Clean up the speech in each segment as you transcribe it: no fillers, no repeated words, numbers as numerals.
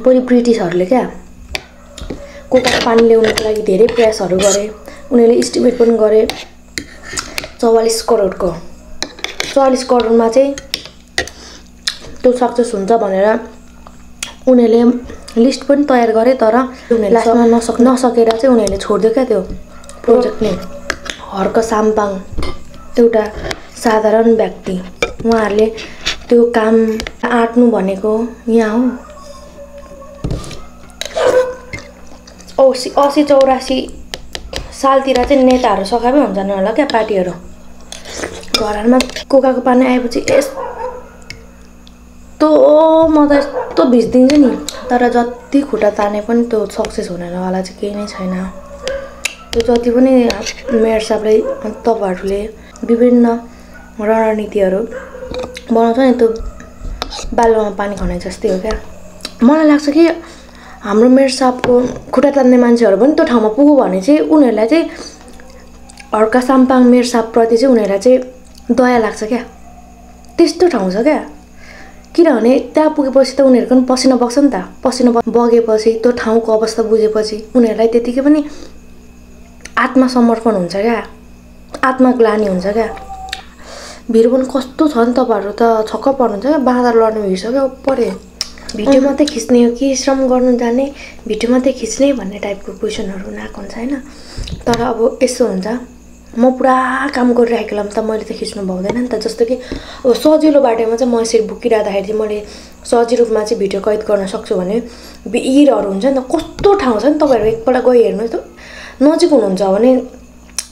पनि ब्रिटिशहरुले क्या कोका पानी ल्याउनको लागि धेरै प्रयासहरु गरे उनीले एस्टिमेट पनि गरे 44 करोडमा चाहिँ त्यो सक्सेस हुन्छ भनेर उनीले लिस्ट पनि तयार गरे तर लास्टमा नसकेर चाहिँ उनीले छोड्दियो क्या त्यो प्रोजेक्ट नै हर्का साम्पाङ एउटा साधारण व्यक्ति उहाँहरुले त्यो काम आट्नु भनेको यहाँ हो 80-84 सालतिर चाहिँ नेताहरु सखामै हुन्छन् होला के पार्टीहरु घरहरुमा कोकाको पानी आएपछि यस्तो म त यस्तो भिज्दिन्छु नि तर जति खुटा ताने पनि त्यो सक्सेस हुने वाला चाहिँ केही नै छैन त्यो जति पनि मेयर साहबले तबहरुले विभिन्न रणनीतिहरु बनाउँछ नि त्यो बालुवामा पानी खन्ने जस्तै हो क्या मलाई लाग्छ कि हाम्रो मेयर साहबको खुट्टा तान्ने मान्छेहरु पनि त्यो ठाउँमा पुग्यो भने चाहिँ उनीहरुलाई चाहिँ हर्का साम्पाङ मेयर साहब प्रति चाहिँ उनीहरुलाई चाहिँ दया लाग्छ क्या त्यस्तो ठाउँ छ क्या किनभने त्यहाँ पुगेपछि त उनीहरुको पनि पसिना बग्छ नि त पसिना बगेपछि त्यो ठाउँको अवस्था बुझेपछि उनीहरुलाई त्यतिकै पनि आत्मसमर्पण हुन्छ क्या आत्मग्लानि हुन्छ क्या भिर पनि कस्तो छ नि तपाईहरु त छक्क पर्नुहुन्छ के बाधा लड्नु भइसक्यो परे भिडियो मात्रै खिच्ने हो कि श्रम गर्नु जाने भिडियो मात्रै खिच्ने भन्ने टाइपको क्वेशनहरु नाक हुन्छ हैन तर अब यसो हुन्छ म पुरा काम गरिरहेको लम त मैले त खिच्नु भउँदैन नि त जस्तो कि अब सजिलो बाटोमा चाहिँ म यसरी भुकिरादाखेरि चाहिँ मैले सजिलो रूपमा चाहिँ भिडियो कैद गर्न सक्छु भने भिरहरु हुन्छ नि त कस्तो ठाउँ छ नि तपाईहरु एकपल्ट गई हेर्नुस् त नजिक हुनुहुन्छ भने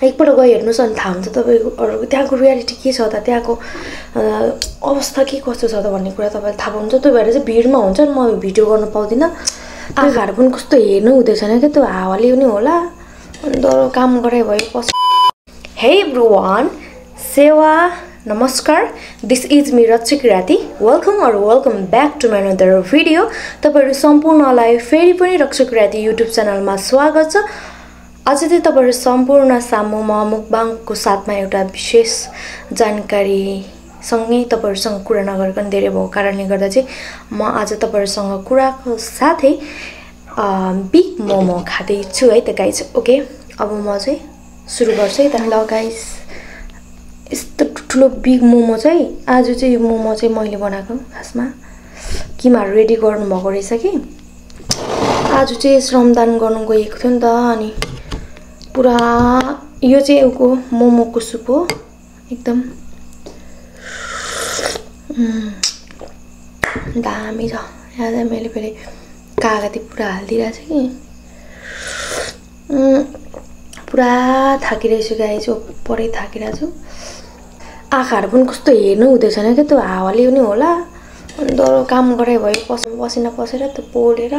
एकपल्ट गई हेर्नुस् अनि थाहा हुन्छ तपाईहरुको त्यहाँको रियालिटी के छ त त्यहाँको अवस्था के कस्तो छ त भन्ने कुरा तपाईले थाहा हुन्छ त्यो भएर चाहिँ भिडमा हुन्छ नि म भिडियो गर्न पाउँदिन आँखाहरु पनि कस्तो हेर्नु हुँदै छैन के त्यो हावाले पनि होला अनि डर काम गरे भयो हे एभ्रीवन सेवा नमस्कार this is me Raksha Kirati welcome और welcome back to my another video तपाईहरु सम्पूर्णलाई फेरि पनि रक्षा किराती YouTube च्यानलमा स्वागत छ आज चाहिँ तपाईहरु सम्पूर्ण सामूमा मुक्बाङको साथमा एउटा विशेष जानकारी सँगै तपाईहरुसँग कुरा नगरकन धेरै भो कारणले गर्दा चाहिँ म आज तपाईहरुसँग कुराको साथै बिग मोमो खादै छु है त गाइस ओके अब म चाहिँ सुरु गर्छु है त ल गाइस यस्तो ठुलो बिग मोमो चाहिँ आज चाहिँ यो मोमो चाहिँ मैले बनाएको खासमा किमा रेडी गर्नु भएको रहेछ कि आज चाहिँ श्रमदान गर्न गएको थिए नि त अनि पुरा यो चाहिँ उको मोमोको सुप हो एकदम दामी छ यहाँ चाहिँ मैले फेरि कागती पुरा हालिदिरहेछु कि पुरा थाकिरहेछु गाइस परै थाकिरहेछु आँखाहरु पनि कस्तो हेर्नु हुँदै छैन के त्यो हावाले पनि होला अनि डर काम गरे भयो पसिना पसेर त्यो पोलेर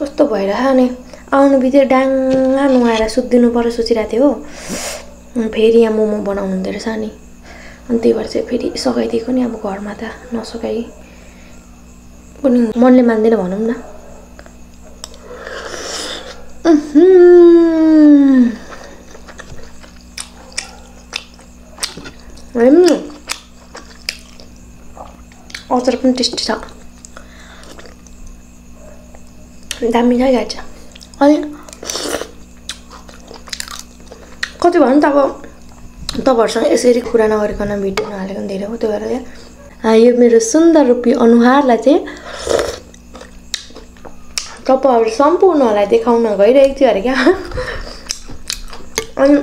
कस्तो भइरहा अनि आउनु बित्तिकै डाङा नुहाएर सुत्दिनु पर्यो सोचिराथे हो फेरि यहाँ मोमो बनाउनु हुँदै रहेछ नि अनि त्यही भएर चाहिँ फेरि सकाइदिएको नि अब घरमा त नसकाइ पनि मनले मान्दैन भनौं न अचार पनि टेस्टी छ दामी छ गाइस अनि कति भन्नु त अब तपाईहरुसँग यसरी कुरा नगरिकन भिडियो नहालेको धेरै हो त्यो भएर यो मेरो सुन्दर रूपी अनुहारलाई चाहिँ तपाईहरु सम्पूर्णलाई देखाउन गइरहेको थियो अरे क्या अनि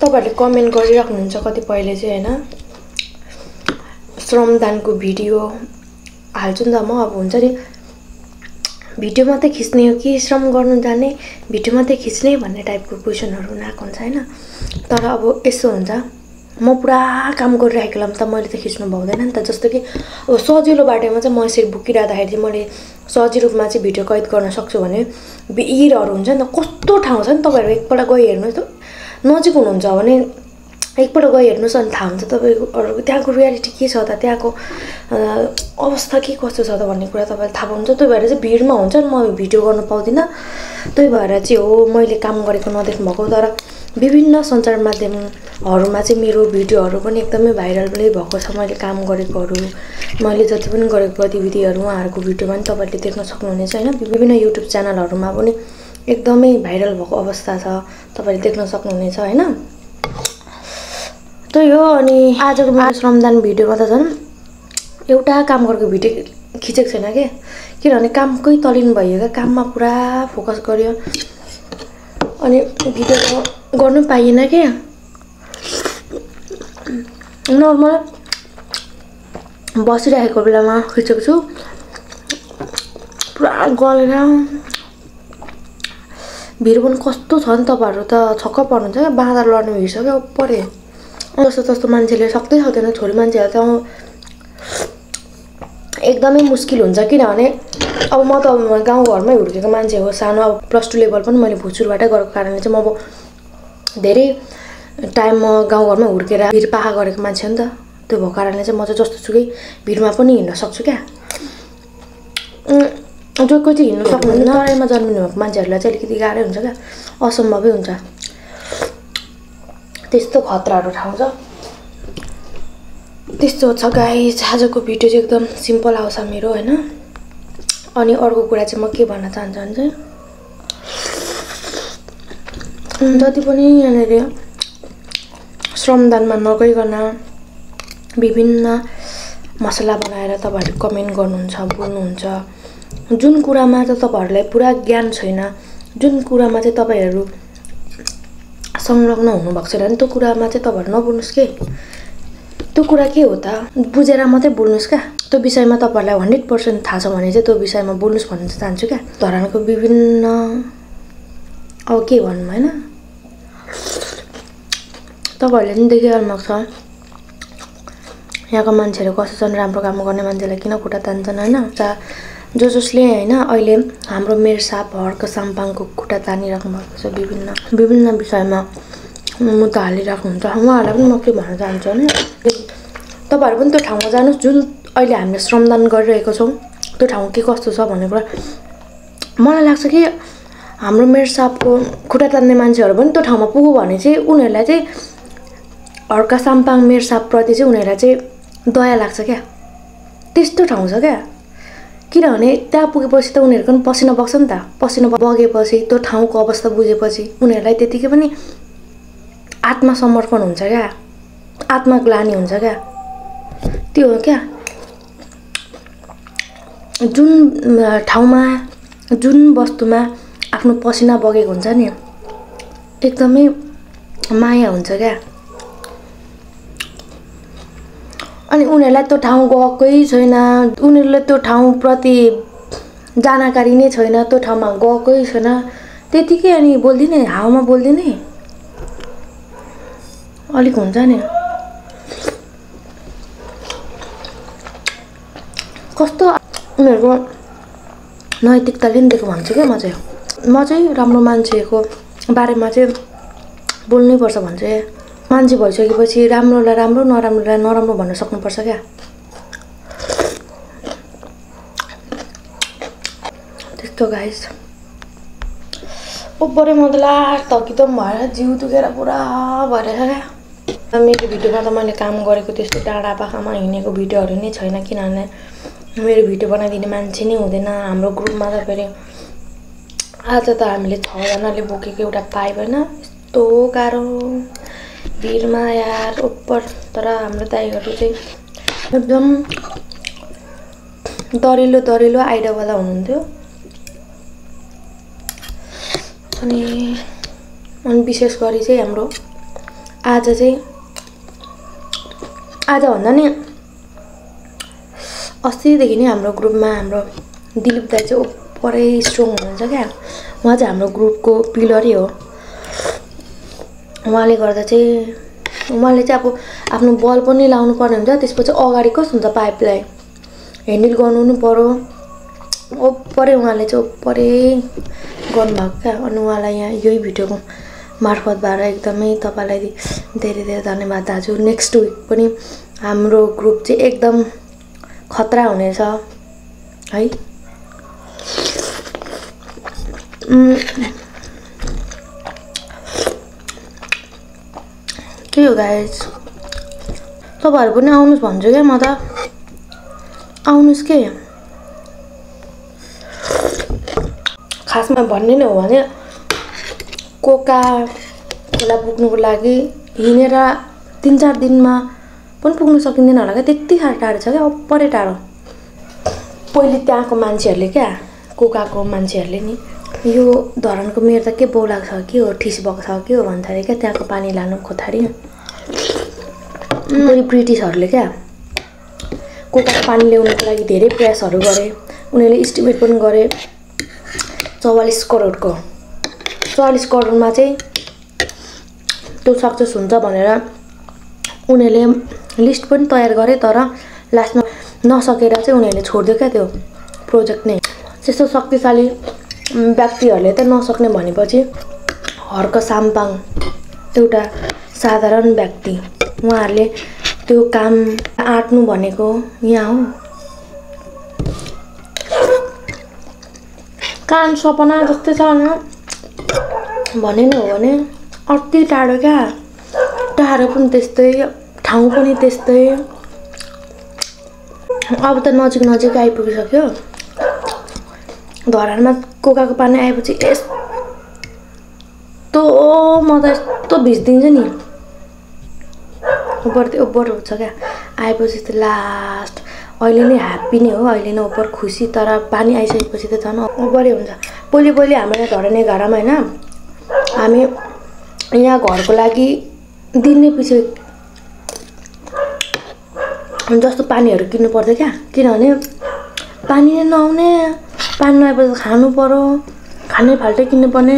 तपाईहरुले कमेन्ट गरिराख्नुहुन्छ कतिपयले चाहिँ हैन श्रमदानको भिडियो हाल्छु नि त म अब हुन्छ नि भिडियो मात्रै खिच्ने हो कि श्रम गर्नु जाने भिडियो मात्रै खिच्ने भन्ने टाइपको क्वेशनहरु नाक हुन्छ हैन तर अब यसो हुन्छ म पुरा काम गरिरहेको लम त मैले त खिच्नु भउँदैन नि त जस्तो कि अब सजिलो बाटोमा चाहिँ म यसरी भुकिरादाखेरि चाहिँ मैले सजिलो रूपमा चाहिँ भिडियो कैद गर्न सक्छु भने भिरहरु हुन्छ नि त कस्तो ठाउँ छ नि तपाईहरु एकपल्ट गई हेर्नुस् त नजिक हुनुहुन्छ भने एकपल्ट गई हेर्नुस् अनि थाहा हुन्छ तपाईहरुको त्यहाँको रियालिटी के छ त त्यहाँको अवस्था के कस्तो छ त भन्ने कुरा तपाईले थाहा हुन्छ त्यो भएर चाहिँ भिडमा हुन्छ नि म भिडियो गर्न पाउँदिन त्यही भएर चाहिँ हो मैले काम गरेको नदेख्नु भएको तर विभिन्न सञ्चार माध्यमहरुमा चाहिँ मेरो भिडियोहरु पनि एकदमै भाइरल भई भएको छ। मैले काम गरेकोहरु मैले जति पनि गरेको गतिविधिहरु उहाँहरुको भिडियो पनि तपाईले देख्न सक्नुहुनेछ हैन। विभिन्न YouTube च्यानलहरुमा पनि एकदमै भाइरल भएको अवस्था छ, तपाईले देख्न सक्नुहुनेछ हैन। त यो अनि आजको मेरो श्रमदान भिडियोमा त झन् एउटा काम गरेको भिडियो खिचेको छैन के, किनभने कामकै तलिन भइएको, काममा पुरा फोकस गरियो अनि भिडियो गर्न पाइएन के। नर्मल बसिरहेको बेलामा खिचेको छु, पुरा गलेर भिडियो पनि कस्तो छ नि, तपाईहरु त छक्क पर्नुहुन्छ के, बाँदर लड्नु हिँड्सक्यो परे जस्तो जस्तो मान्छेले सक्दै सक्दैन। छोरी मान्छेहरु त एकदमै मुस्किल हुन्छ, किनभने अब म त गाउँ घरमै हुर्केको मान्छे हो। सानो अब प्लस 2 लेभल पनि मैले भुचुरबाट गरेको कारणले चाहिँ म अब धेरै टाइम म गाउँ घरमै हुर्केर भिरपाखा गरेको मान्छे हो नि त। त्यो भएको कारणले चाहिँ म चाहिँ जस्तो सुकै भिरमा पनि हिँड्न सक्छु क्या। जो कोही चाहिँ हिँड्न सक्नुहुन्न, तराईमा जन्मिनु भएको मान्छेहरुलाई चाहिँ अलिकति गाह्रो हुन्छ क्या, असम्भवै हुन्छ, त्यस्तो खतराहरु ठाउँछ। त्यस्तो छ गाइस, आजको भिडियो चाहिँ एकदम सिम्पल आउँछ मेरो हैन। अनि अर्को कुरा चाहिँ म के भन्न चाहन्छु भने चाहिँ जति पनि यहाँले श्रमदानमा नगइकन विभिन्न मसला बनाएर तपाईहरु कमेन्ट गर्नुहुन्छ, बोल्नुहुन्छ, जुन कुरामा चाहिँ तपाईहरुलाई पुरा ज्ञान छैन, जुन कुरामा चाहिँ तपाईहरु संलग्न हुनु भएको छैन, त्यो कुरामा चाहिँ तपाईहरु नबोल्नुस् के। त्यो कुरा के हो त, बुझेर मात्रै बोल्नुस् क्या। त्यो विषयमा तपाईहरुलाई 100% थाहा छ भने चाहिँ त्यो विषयमा बोल्नुस् भन्न चाहन्छु क्या। धरानको विभिन्न अब के भन्नु हैन, तपाईहरुले नि देखिहाल्नु भएको छ यहाँको मान्छेहरु कस्तो छन्, राम्रो काम गर्ने मान्छेलाई किन खुट्टा तान्छन् हैन। जो जसले हैन अहिले हाम्रो मिर्जापुर हर्का साम्पाङको खुट्टा तानिराख्नु भएको छ, विभिन्न विभिन्न विषयमा मुद्दा हालिराख्नुहुन्छ। उहाँहरुलाई पनि म के भन्न चाहन्छु भने तपाईहरु पनि त्यो ठाउँमा जानुस् जुन अहिले हामीले श्रमदान गरिरहेको छौं, त्यो ठाउँ के कस्तो छ भन्ने कुरा। मलाई लाग्छ कि हाम्रो मिर्जापुरको खुट्टा तान्ने मान्छेहरु पनि त्यो ठाउँमा पुग्यो भने चाहिँ उनीहरुलाई चाहिँ हर्का साम्पाङ मिर्जापुर प्रति चाहिँ उनीहरुलाई चाहिँ दया लाग्छ क्या। त्यस्तो ठाउँ छ क्या, किनभने त्यहाँ पुगेपछि त उनीहरु पनि पसिना बग्छ नि त। पसिना बगेपछि त्यो ठाउँको अवस्था बुझेपछि उनीहरुलाई त्यतिकै पनि आत्मसमर्पण हुन्छ क्या, आत्मग्लानी हुन्छ क्या। त्यो हो क्या, जुन ठाउँमा जुन वस्तुमा आफ्नो पसिना बगेको हुन्छ नि एकदमै माया हुन्छ क्या। अनि उनीहरुलाई त्यो ठाउँ गएकै छैन, उनीहरुले त्यो ठाउँप्रति जानकारी नै छैन, त्यो ठाउँमा गएकै छैन, त्यतिकै अनि बोल्दिने, हावामा बोल्दिने अलिक हुन्छ नि। कस्तो उनीहरुको नैतिकताले नि दिएको भन्छु के। म चाहिँ राम्रो मान्छेको बारेमा चाहिँ बोल्नै पर्छ भन्छ। मान्छे भइसकेपछि राम्रोलाई राम्रो, नराम्रोलाई नराम्रो भन्न सक्नुपर्छ क्या। त्यस्तो गाइस, ओपरे मदला तकिदम भएर जिउ दुखेर पुरा भएर क्या। मेरो भिडियोमा त मैले काम गरेको त्यस्तो डाँडा पाखामा हिँडेको भिडियोहरु नै छैन, किनभने मेरो भिडियो बनाइदिने मान्छे नै हुँदैन हाम्रो ग्रुपमा। त फेरि आज त हामीले 6 जनाले बोकेको एउटा पाइप हैन, यस्तो गाह्रो भिरमा यार उपर। तर हाम्रो दाइहरु चाहिँ एकदम दरिलो दरिलो आइडवाला हुनुहुन्थ्यो। अनि विशेष गरी चाहिँ हाम्रो आज भन्दा नि अस्तिदेखि नै हाम्रो ग्रुपमा हाम्रो दिलीप दाइ चाहिँ परै स्ट्रङ हुनुहुन्छ क्या। उहाँ चाहिँ हाम्रो ग्रुपको पिलरै हो। उहाँले चाहिँ अब आफ्नो बल पनि लाउनु पर्ने हुन्छ, त्यसपछि अगाडि कस्तो हुन्छ पाइपलाई ह्यान्डल गर्नु नि पर्यो। ओपरे उहाँले चाहिँ ओपरे गर्नुभएको क्या। अनि उहाँलाई यहाँ यही भिडियोको मार्फतबाट एकदमै तपाईलाई धेरै धेरै धन्यवाद दाजु। नेक्स्ट विक पनि हाम्रो ग्रुप चाहिँ एकदम खतरा हुनेछ है। to you guys. So, I will now respond to you, mother. I will escape. Cast my bonding over there. Coca Cola Pugnulagi, Hinera, Tinja Dinma, Punpun Sokin, and I take the heart out of Poretaro. Politaco Manchelica, Coca Co Manchelini. You don't come here the Kibola Saki or Tish Box Saki or Antarika Tacopanilano Cotari. Very pretty Sorlica Coca Panilun like dairy press or gore, only estimate Pungore. So I'll score it go. So I'll score on Mate to Sakta Sunta Bonera Unele list Puntoyer Goretora last no socket as only it's for the catio project name. Sister Sakti Sally. Back to your letter, no sockney money, buddy. Harka Sampang, Tuta, Southern Bacti, Marley, to come at no bonico, young. Can't shop on out of the sun, Bonino, one, or tea taraga. Tarapun teste, Tamponi teste. Out the logic, logic, I put it up. दौरान मत Coca को पाने आए बच्चे S तो mother तो 20 दिन जनी ऊपर ते ऊपर हो चुका आए बच्चे तो लास्ट ऑयली ने हैप्पी नहीं हो ऑयली ने ऊपर खुशी तरह पानी आए से बच्चे तो था ना ऊपर ही उनका बोली बोली हमारे दौरान ये गारा में ना हमें यहाँ गौर को लागी दिन ने पीछे जस्ट पानी और किन्हों पड़ते क्या किन्होंने पानी ना होने पानी आए बस खानु परो खाने फाल्टे किन्ने पने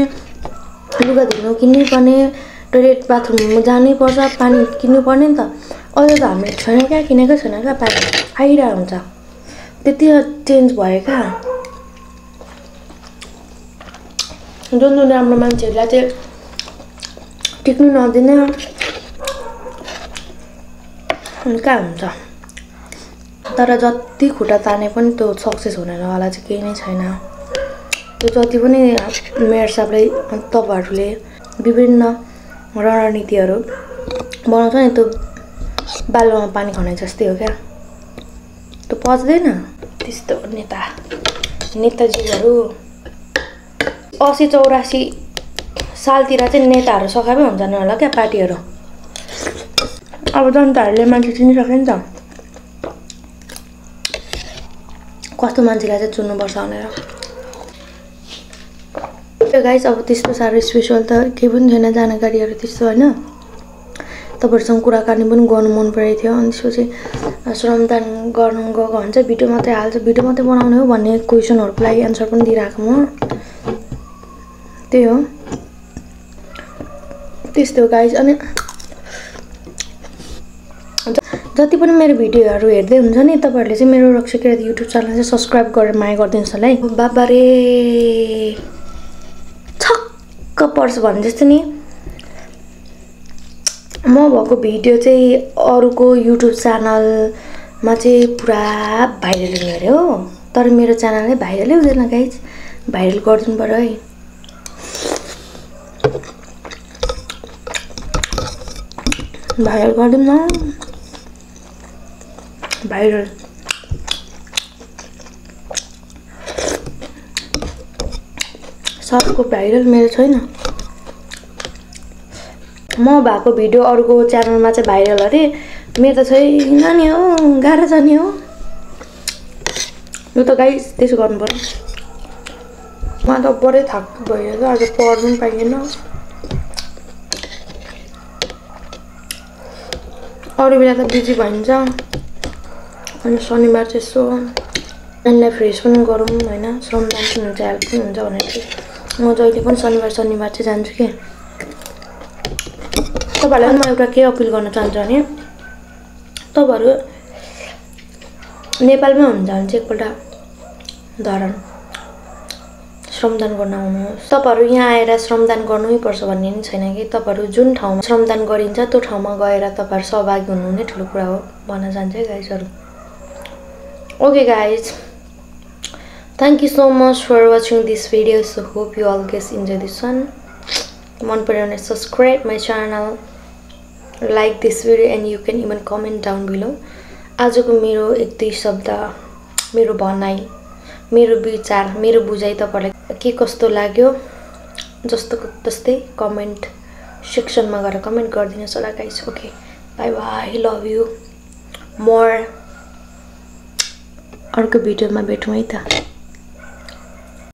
लुगा दिनो किन्ने पने टॉयलेट बाथरूम में जाने पर सब पानी किन्ने पने तो और तो हमें छने क्या पानी आई रहा हूँ जा तेतिया चेंज भाई का जोन जोन हम लोग मानते लाते टिकने ना दिने उनका हूँ जा तर जति खुटा ताने पनि त्यो सक्सेस हुनेन वाला चाहिँ केही नै छैन त्यो जति पनि मेयर सबले तबहरुले विभिन्न रणनीतिहरु बनाउँछ नि त्यो बालुवामा पानी खन्ने जस्तै हो क्या त्यो पच्दैन त्यस्तो नेता नेताजीहरु 80-84 सालतिर चाहिँ नेताहरु सखामै हुन्छन् होला क्या पार्टीहरु अब जनताहरुले मान्छे चिनिसके नि त कस्तो मान्छेलाई चाहिँ चुन्नु पर्छ भनेर यो गाइस अब त्यस्तो साह्रै स्पेशल त के पनि छैन जानकारीहरु त्यस्तो हैन तपाईहरुसँग कुराकानी पनि गर्नु मन परेथ्यो अनि सोचे श्रमदान गर्नु गएको हुन्छ भिडियो मात्रै हाल्छ भिडियो मात्रै बनाउने हो भन्ने क्वेशनहरुको लागि आन्सर पनि दिइराखम हो त्यही हो त्यस्तो गाइस अनि जति पनि मेरो भिडियोहरु हेर्दै हुन्छ नि तपाईहरुले चाहिँ मेरो रक्षा किराती YouTube च्यानल चाहिँ सब्स्क्राइब गरेर माया गर्दिनुस् होला है बाबा रे छक्क पर्छ भने जस्तो नि म भएको भिडियो चाहिँ अरूको YouTube च्यानल मा चाहिँ पुरा भाइरल हुने रे हो तर मेरो च्यानलले भाइरलै हुँदैन गाइस भाइरल गर्दिनु पर्यो है भाइरल गर्दिनु न Viral. सबको viral मेरो छैन म भएको भिडियो अरूको च्यानलमा चाहिँ भाइरल अरे मेरो त छैन नि हो गाह्रो छ नि हो यो त गाइस त्यसो गर्नु पर्यो म त पढ्दै थाक्छु भयो र आज पढ्नु पनि पाइएन अरू बेला त बिजी भइन्छ अनि शनिबार चाहिँ सो एनलाई फ्रेस पनि गरौँ हैन श्रमदान पनि हुन्छ हेल्प पनि हुन्छ भनेर म जहिले पनि शनिबार चाहिँ जान्छु के तपाईहरुलाई म एउटा के अपील गर्न चाहन्छु भने तपाईहरु नेपालमा हुनुहुन्छ भने चाहिँ एकपल्ट धरन श्रमदान गर्न आउनु तपाईहरु यहाँ आएर श्रमदान गर्नै पर्छ भन्ने नि छैन कि तपाईहरु जुन ठाउँमा श्रमदान गरिन्छ त्यो ठाउँमा गएर तपाईहरु सहभागी हुनु नै ठूलो कुरा हो भन्न चाहन्छु गाइसहरु Okay guys, thank you so much for watching this video. So hope you all guys enjoy this one. One per and subscribe my channel like this video and you can even comment down below. आजको मेरो एक शब्द मेरो भनाई मेरो विचार मेरो बुझाइ तपाईलाई के कस्तो लाग्यो जस्तो तस्तै कमेन्ट सेक्सनमा गएर कमेन्ट गर्दिनुस् होला guys. Okay bye bye love you more. अर्को भिडियोमा भेटौँ है त.